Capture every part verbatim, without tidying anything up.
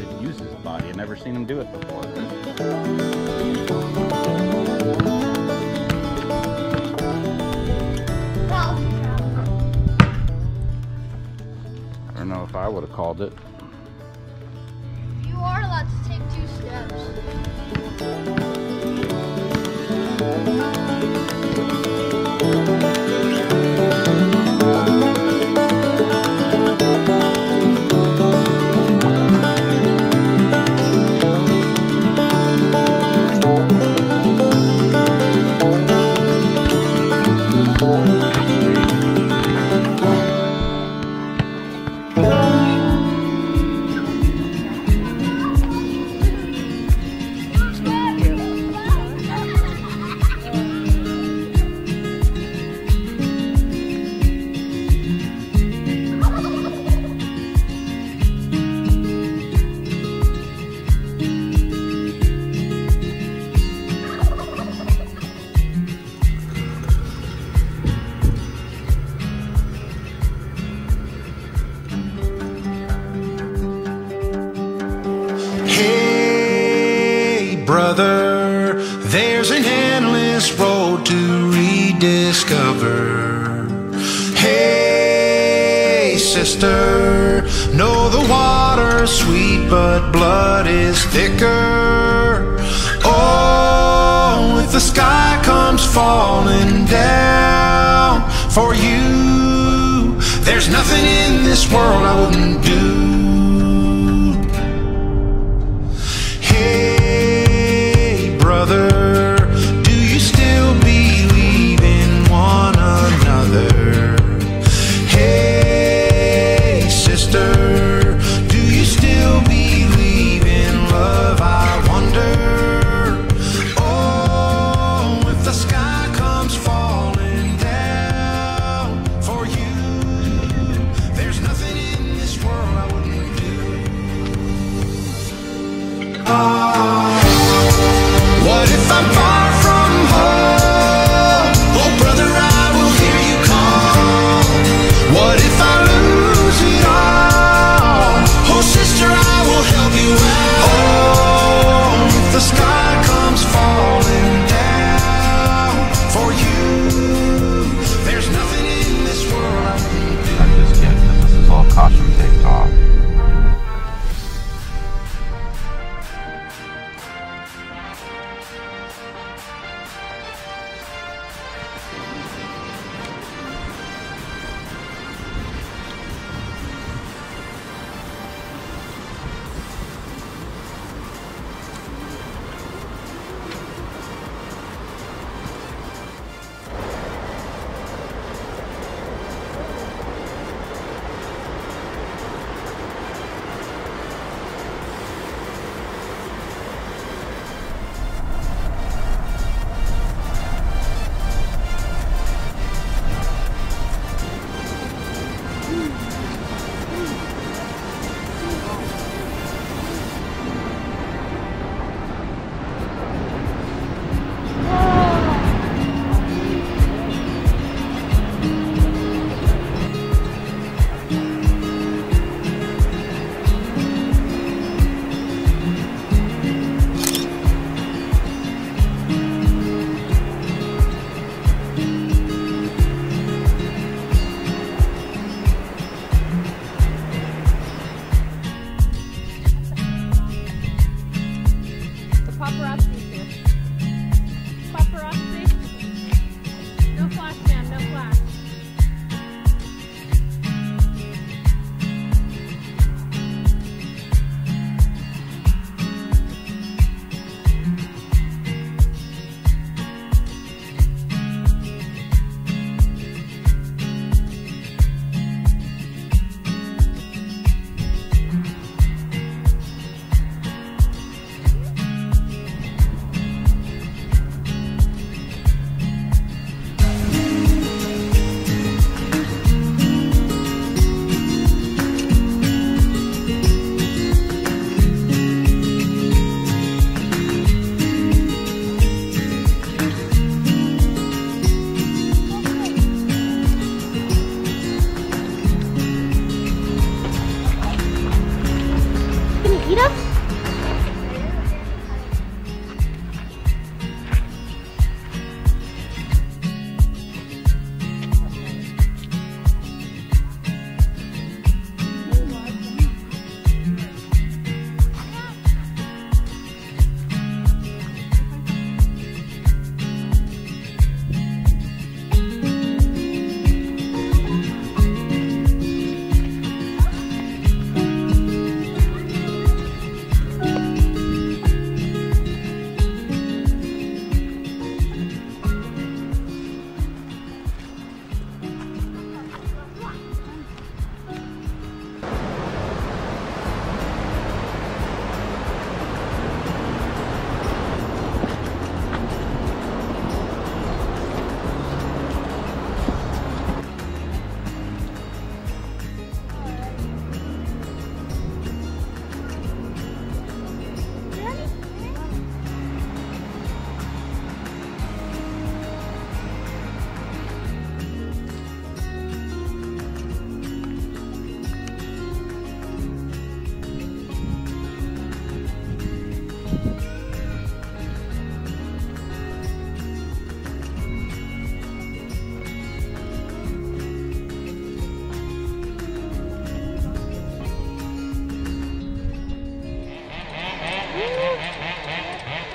decided to use his body. I've never seen him do it before. I don't know if I would have called it. You are allowed to take two steps. Brother, there's an endless road to rediscover. Hey, sister, know the water's sweet, but blood is thicker. Oh, if the sky comes falling down for you, there's nothing in this world I wouldn't do. Awesome, take off. eat them?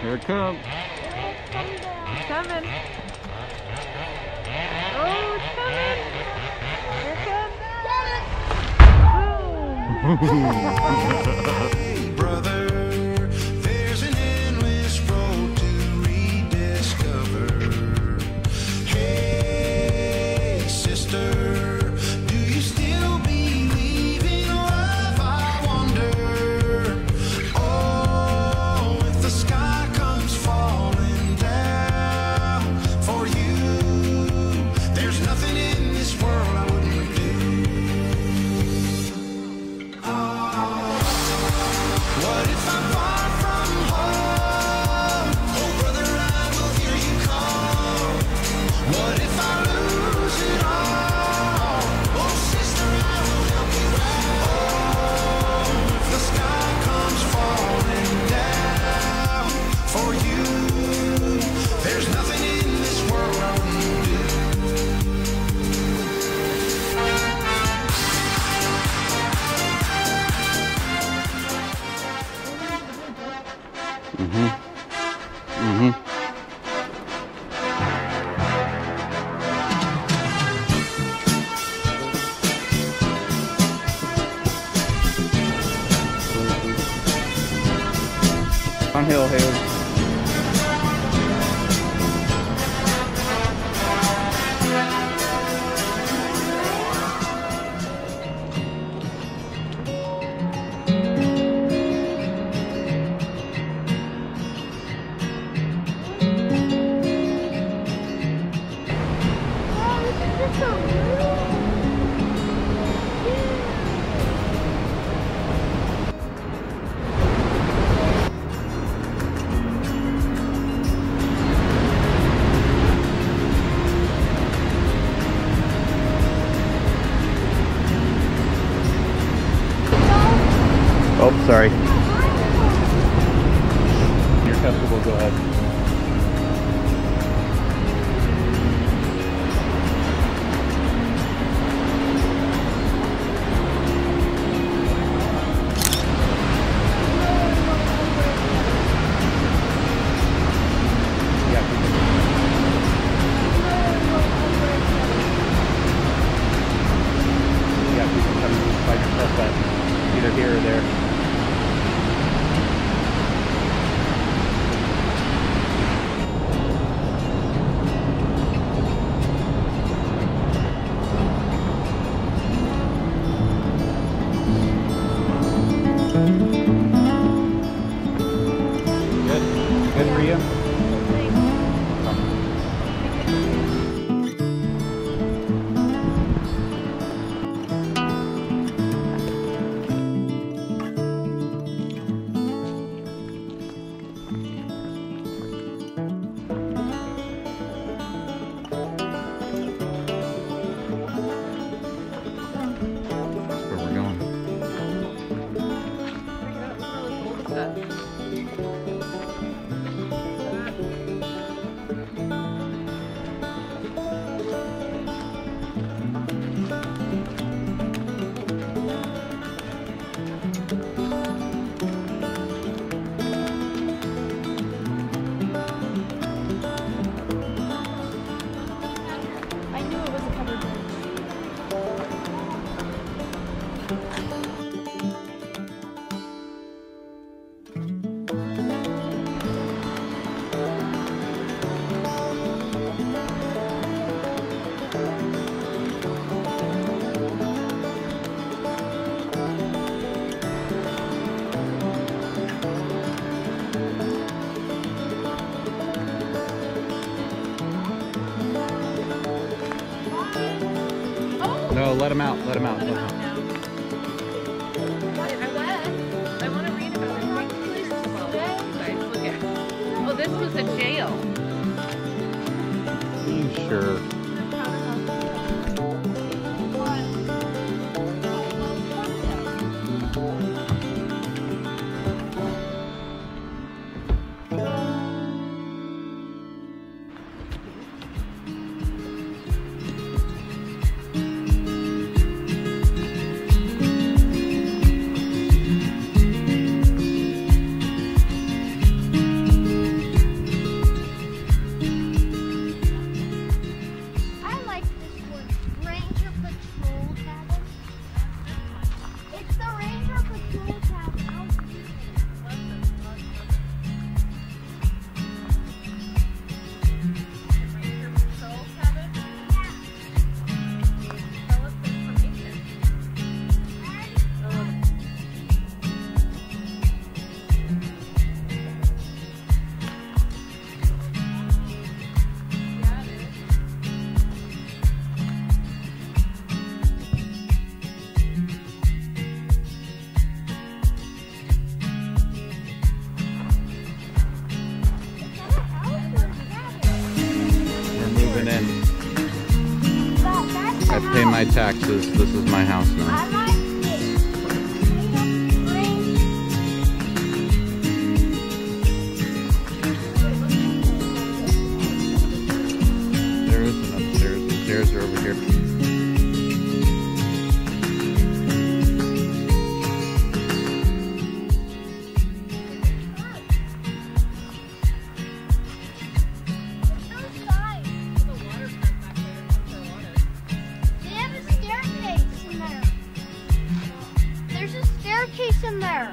Here it comes. It's coming. Oh, it's coming. Here it comes. Boom. Hey, brother, there's an endless road to rediscover. Hey, sister, do you still believe in love? I wonder. Oh, if the sky downhill here. Oh, sorry. If you're comfortable, go ahead. Yeah, yeah, you can come by yourself, but either here or there. Sarap. I knew it was a covered bridge. No, let him out, let him out. Let him out now. I want to, I want to read about this place as well. Guys, look at it. Oh, this was a jail. Are you sure? I pay my taxes. This is my house now. There is an upstairs. The stairs are over here. There's a staircase in there.